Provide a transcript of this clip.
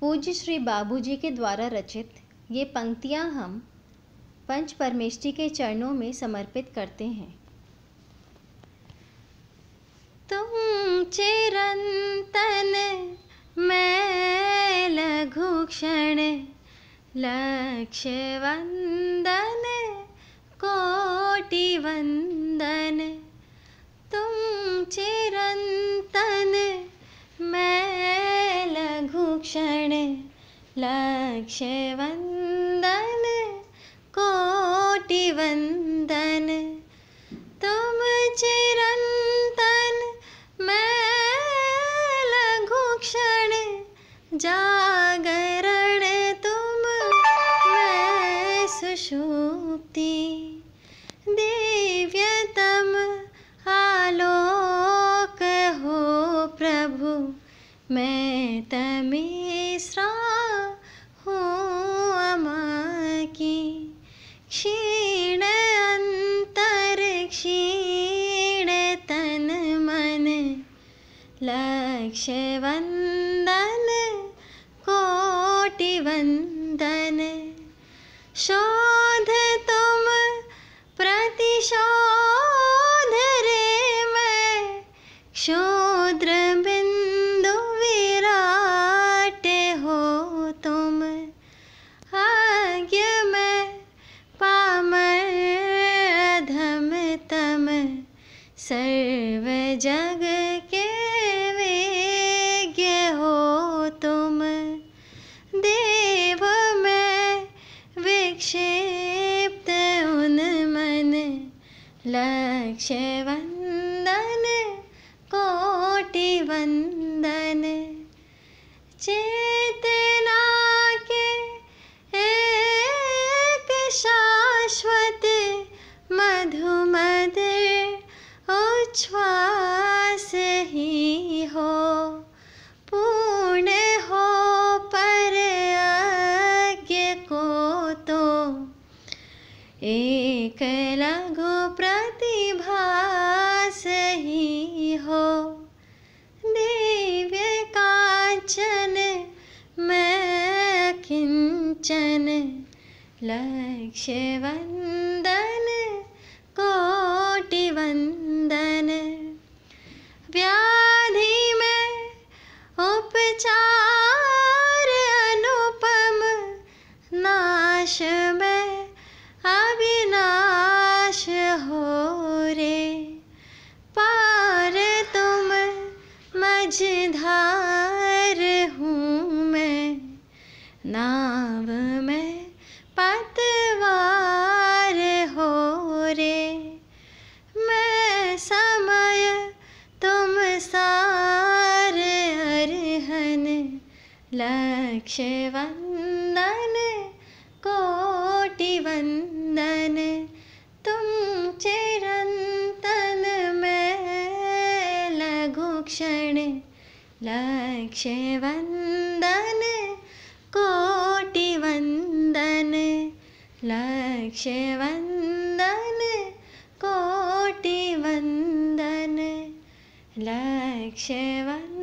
पूज्य श्री बाबूजी के द्वारा रचित ये पंक्तियाँ हम पंच परमेष्ठी के चरणों में समर्पित करते हैं। तुम चिरंतन मैं लघु क्षण लक्ष्य वंदन कोटि वंदन। तुम चिरंतन मैं लघु क्षण लक्ष्य वंदन कोटि वंदन। तुम चिरंतन मैं लघु क्षण जागरण तुम मैं सुषुप्ति। दिव्यतम आलोक हो प्रभु मैं तमेश्रा हूँ अमा की। क्षीण अंतर क्षीण तन मन लक्ष्य वंदन कोटि वंदन। शोध तुम प्रतिशोध रे मैं क्षुद्र बिंदु विराट हो तुम। आज्ञ मैं पामर अधम तम सर्व जग के वेज्ञ हो तुम। देव मैं विक्षेप्त उन मन लक्ष्य वंदन कोटि वंदन। चेतना के एक शाश्वत मधुमधुर उच्छ्वास ही हो। पूर्ण हो पर आज्ञ को तो एक लघु प्रतिभास ही हो। दिव्य कांचन मैं किंचन लक्ष्य वंदन कोटि वंदन। व्याधि में उपचार अनुपम नाश में अविनाश हो रे। पार तुम मझधार हूँ मैं नाव में पतवार हो रे। मैं समय तुम सार अरहन लक्ष्य वंदन कोटि वंदन। तुम चिरंतन मैं लघु क्षण लक्ष्य वंदन कोटि वंदन लक्ष्य वंदन कोटि वंदन लक्ष्य वंदन।